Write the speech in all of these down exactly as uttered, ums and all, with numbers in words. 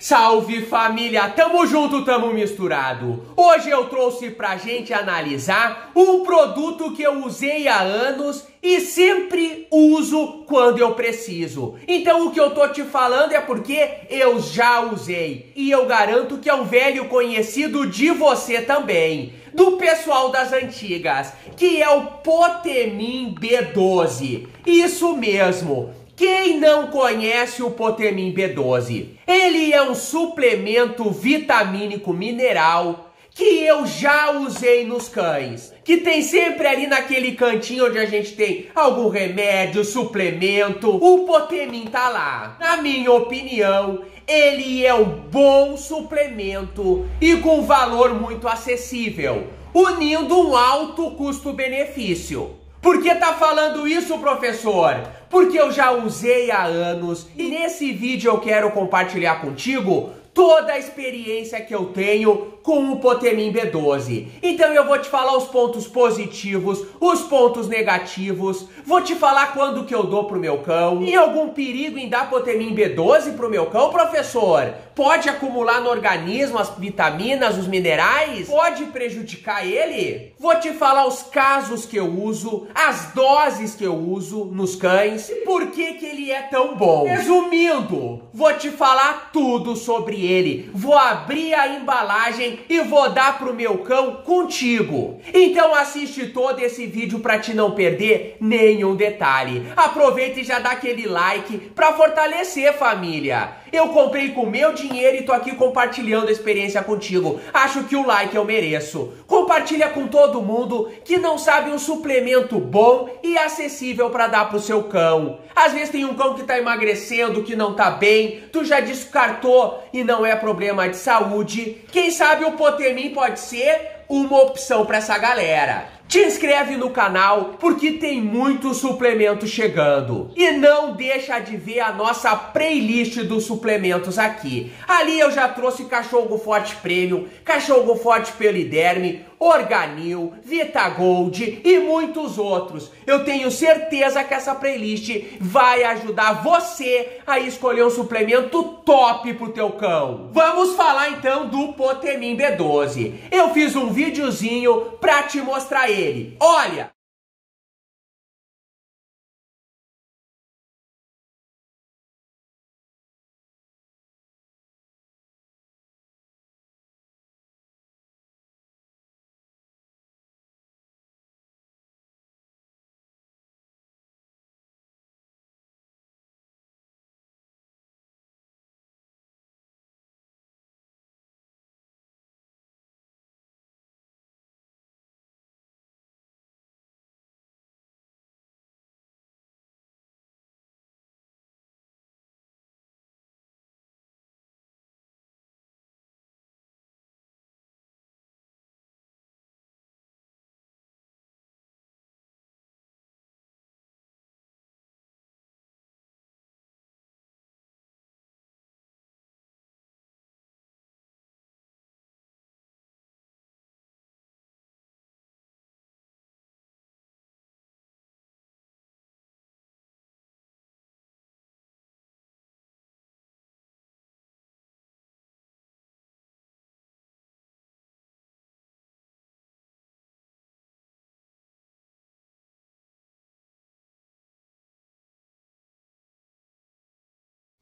Salve família, tamo junto, tamo misturado. Hoje eu trouxe pra gente analisar um produto que eu usei há anos e sempre uso quando eu preciso. Então o que eu tô te falando é porque eu já usei e eu garanto que é um velho conhecido de você também, do pessoal das antigas, que é o Potemin B doze. Isso mesmo. Quem não conhece o Potemin B doze? Ele é um suplemento vitamínico mineral que eu já usei nos cães, que tem sempre ali naquele cantinho onde a gente tem algum remédio, suplemento. O Potemin tá lá. Na minha opinião, ele é um bom suplemento e com valor muito acessível, unindo um alto custo-benefício. Por que tá falando isso, professor? Porque eu já usei há anos e nesse vídeo eu quero compartilhar contigo toda a experiência que eu tenho com o Potemin B doze. Então eu vou te falar os pontos positivos, os pontos negativos, vou te falar quando que eu dou pro meu cão. Tem algum perigo em dar Potemin B doze pro meu cão, professor? Pode acumular no organismo as vitaminas, os minerais? Pode prejudicar ele? Vou te falar os casos que eu uso, as doses que eu uso nos cães e por que que ele é tão bom. Resumindo, vou te falar tudo sobre ele. Ele. Vou abrir a embalagem e vou dar pro meu cão contigo. Então assiste todo esse vídeo pra te não perder nenhum detalhe. Aproveita e já dá aquele like pra fortalecer, família. Eu comprei com meu dinheiro e tô aqui compartilhando a experiência contigo. Acho que o like eu mereço. Compartilha com todo mundo que não sabe um suplemento bom e acessível pra dar pro seu cão. Às vezes tem um cão que tá emagrecendo, que não tá bem, tu já descartou e não é problema de saúde. Quem sabe o Potemin pode ser uma opção pra essa galera. Te inscreve no canal porque tem muito suplemento chegando. E não deixa de ver a nossa playlist dos suplementos aqui. Ali eu já trouxe Cachorro Forte Premium, Cachorro Forte Peliderme, Organil, Vitagold e muitos outros. Eu tenho certeza que essa playlist vai ajudar você a escolher um suplemento top pro teu cão. Vamos falar então do Potemin B doze. Eu fiz um videozinho pra te mostrar ele. Olha!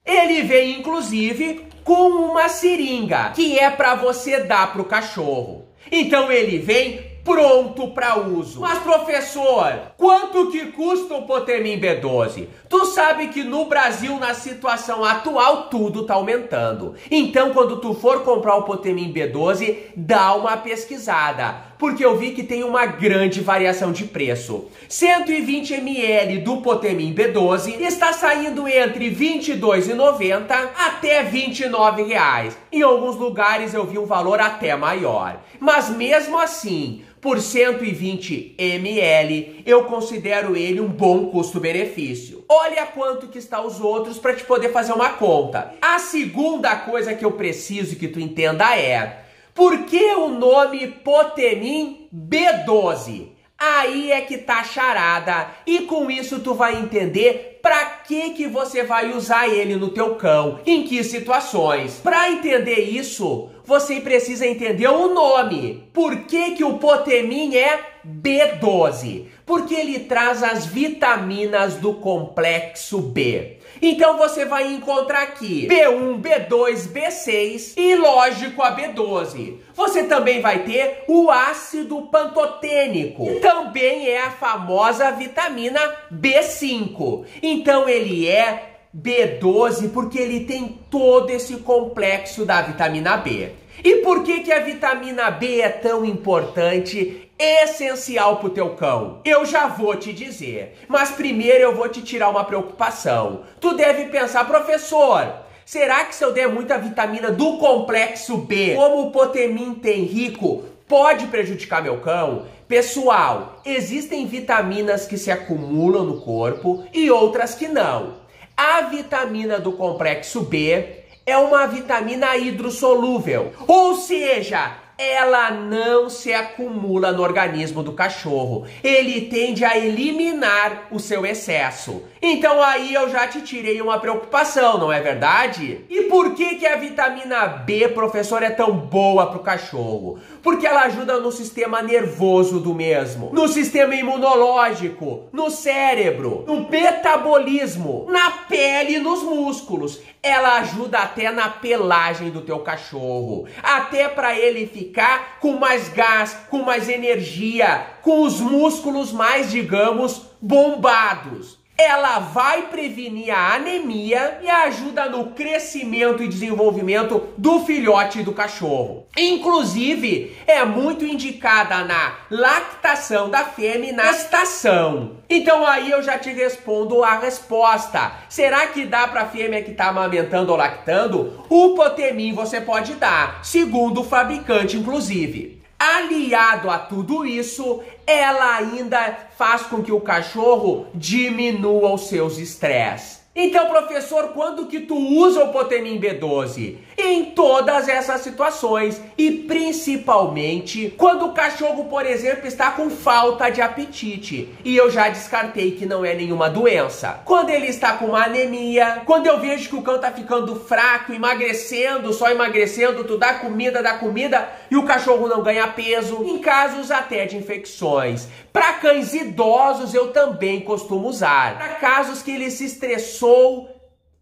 Ele vem, inclusive, com uma seringa, que é para você dar pro cachorro. Então ele vem pronto para uso. Mas, professor, quanto que custa o Potemin B doze? Tu sabe que no Brasil, na situação atual, tudo tá aumentando. Então, quando tu for comprar o Potemin B doze, dá uma pesquisada, porque eu vi que tem uma grande variação de preço. cento e vinte mililitros do Potemin B doze está saindo entre vinte e dois reais e noventa centavos até vinte e nove reais. Em alguns lugares eu vi um valor até maior. Mas mesmo assim, por cento e vinte mililitros, eu considero ele um bom custo-benefício. Olha quanto que está os outros para te poder fazer uma conta. A segunda coisa que eu preciso que tu entenda é: por que o nome Potemin B doze? Aí é que tá a charada. E com isso tu vai entender pra que que você vai usar ele no teu cão, em que situações. Pra entender isso, você precisa entender o nome. Por que que o Potemin é B doze? Porque ele traz as vitaminas do complexo B. Então você vai encontrar aqui B um, B dois, B seis e, lógico, a B doze. Você também vai ter o ácido pantotênico. Também é a famosa vitamina B cinco. Então ele é B doze porque ele tem todo esse complexo da vitamina B. E por que que a vitamina B é tão importante, essencial para o teu cão? Eu já vou te dizer, mas primeiro eu vou te tirar uma preocupação. Tu deve pensar, professor, será que se eu der muita vitamina do complexo B, como o Potemin tem rico, pode prejudicar meu cão? Pessoal, existem vitaminas que se acumulam no corpo e outras que não. A vitamina do complexo B é uma vitamina hidrossolúvel, ou seja, ela não se acumula no organismo do cachorro. Ele tende a eliminar o seu excesso. Então aí eu já te tirei uma preocupação, não é verdade? E por que que a vitamina B, professor, é tão boa para o cachorro? Porque ela ajuda no sistema nervoso do mesmo, no sistema imunológico, no cérebro, no metabolismo, na pele e nos músculos. Ela ajuda até na pelagem do teu cachorro, até para ele ficar com mais gás, com mais energia, com os músculos mais, digamos, bombados. Ela vai prevenir a anemia e ajuda no crescimento e desenvolvimento do filhote e do cachorro. Inclusive, é muito indicada na lactação da fêmea e na gestação. Então aí eu já te respondo a resposta. Será que dá para a fêmea que está amamentando ou lactando? O Potemin você pode dar, segundo o fabricante, inclusive. Aliado a tudo isso, ela ainda faz com que o cachorro diminua os seus estresses. Então, professor, quando que tu usa o Potemin B doze? Em todas essas situações e principalmente quando o cachorro, por exemplo, está com falta de apetite. E eu já descartei que não é nenhuma doença. Quando ele está com uma anemia, quando eu vejo que o cão está ficando fraco, emagrecendo, só emagrecendo, tu dá comida, dá comida e o cachorro não ganha peso. Em casos até de infecções. Para cães idosos eu também costumo usar. Para casos que ele se estressou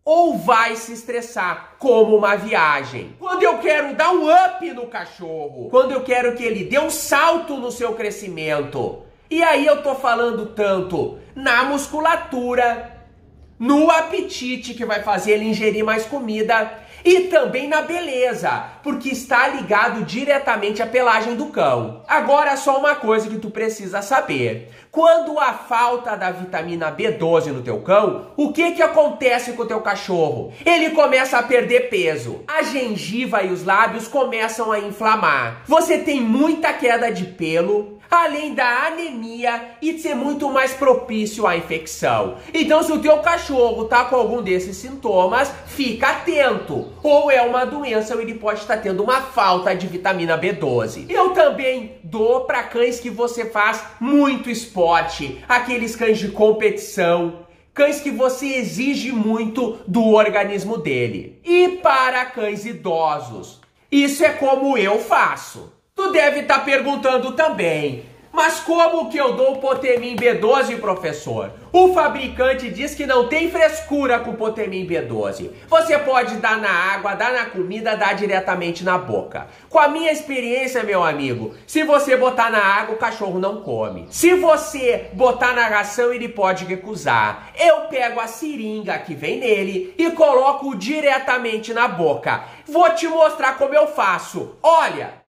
ou vai se estressar, como uma viagem. Quando eu quero dar um up no cachorro, quando eu quero que ele dê um salto no seu crescimento. E aí eu tô falando tanto na musculatura, no apetite que vai fazer ele ingerir mais comida e também na beleza, porque está ligado diretamente à pelagem do cão. Agora só uma coisa que tu precisa saber. Quando há falta da vitamina B doze no teu cão, o que que acontece com o teu cachorro? Ele começa a perder peso. A gengiva e os lábios começam a inflamar. Você tem muita queda de pelo, além da anemia e de ser muito mais propício à infecção. Então se o teu cachorro tá com algum desses sintomas, fica atento. Ou é uma doença ou ele pode estar tendo uma falta de vitamina B doze. Eu também dou para cães que você faz muito esporte, aqueles cães de competição, cães que você exige muito do organismo dele. E para cães idosos, isso é como eu faço. Tu deve estar perguntando também, mas como que eu dou o Potemin B doze, professor? O fabricante diz que não tem frescura com o Potemin B doze. Você pode dar na água, dar na comida, dar diretamente na boca. Com a minha experiência, meu amigo, se você botar na água, o cachorro não come. Se você botar na ração, ele pode recusar. Eu pego a seringa que vem nele e coloco diretamente na boca. Vou te mostrar como eu faço. Olha!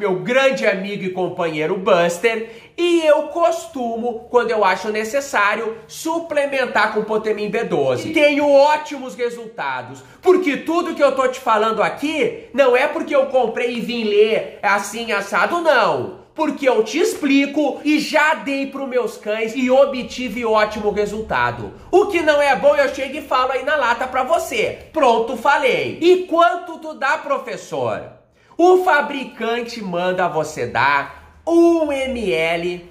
meu grande amigo e companheiro Buster, e eu costumo, quando eu acho necessário, suplementar com Potemin B doze. E tenho ótimos resultados, porque tudo que eu tô te falando aqui não é porque eu comprei e vim ler assim assado, não. Porque eu te explico e já dei para os meus cães e obtive ótimo resultado. O que não é bom eu chego e falo aí na lata para você. Pronto, falei. E quanto tu dá, professor? O fabricante manda você dar um mililitro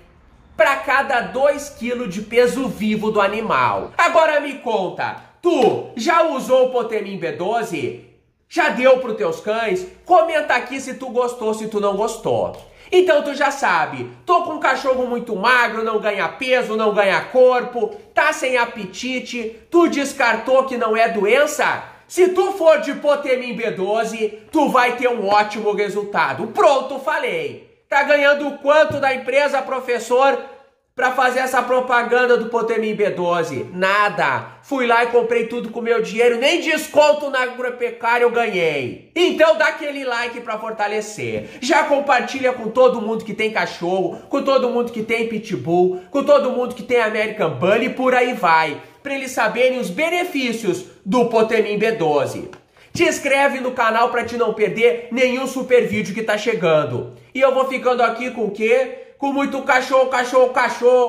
para cada dois quilos de peso vivo do animal. Agora me conta, tu já usou o Potemin B doze? Já deu para os teus cães? Comenta aqui se tu gostou, se tu não gostou. Então tu já sabe, tô com um cachorro muito magro, não ganha peso, não ganha corpo, tá sem apetite, tu descartou que não é doença? Se tu for de Potemin B doze, tu vai ter um ótimo resultado. Pronto, falei. Tá ganhando quanto da empresa, professor, pra fazer essa propaganda do Potemin B doze? Nada. Fui lá e comprei tudo com meu dinheiro, nem desconto na Agropecuária eu ganhei. Então dá aquele like pra fortalecer. Já compartilha com todo mundo que tem cachorro, com todo mundo que tem pitbull, com todo mundo que tem American Bully e por aí vai, pra eles saberem os benefícios do Potemin B doze. Te inscreve no canal pra te não perder nenhum super vídeo que tá chegando. E eu vou ficando aqui com o quê? Com muito cachorro, cachorro, cachorro.